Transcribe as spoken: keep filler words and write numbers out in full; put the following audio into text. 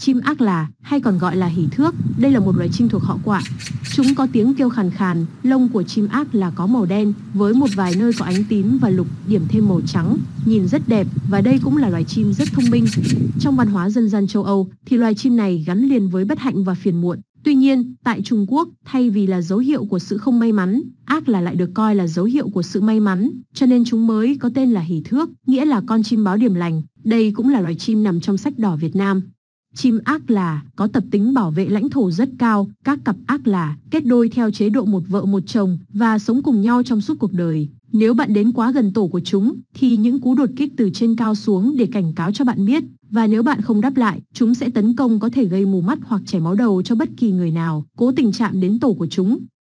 Chim ác là, hay còn gọi là hỷ thước, đây là một loài chim thuộc họ quạ. Chúng có tiếng kêu khàn khàn, lông của chim ác là có màu đen, với một vài nơi có ánh tím và lục, điểm thêm màu trắng, nhìn rất đẹp, và đây cũng là loài chim rất thông minh. Trong văn hóa dân gian châu Âu, thì loài chim này gắn liền với bất hạnh và phiền muộn. Tuy nhiên, tại Trung Quốc, thay vì là dấu hiệu của sự không may mắn, ác là lại được coi là dấu hiệu của sự may mắn, cho nên chúng mới có tên là hỷ thước, nghĩa là con chim báo điểm lành. Đây cũng là loài chim nằm trong sách đỏ Việt Nam. Chim ác là có tập tính bảo vệ lãnh thổ rất cao, các cặp ác là kết đôi theo chế độ một vợ một chồng và sống cùng nhau trong suốt cuộc đời. Nếu bạn đến quá gần tổ của chúng, thì những cú đột kích từ trên cao xuống để cảnh cáo cho bạn biết, và nếu bạn không đáp lại, chúng sẽ tấn công, có thể gây mù mắt hoặc chảy máu đầu cho bất kỳ người nào cố tình chạm đến tổ của chúng.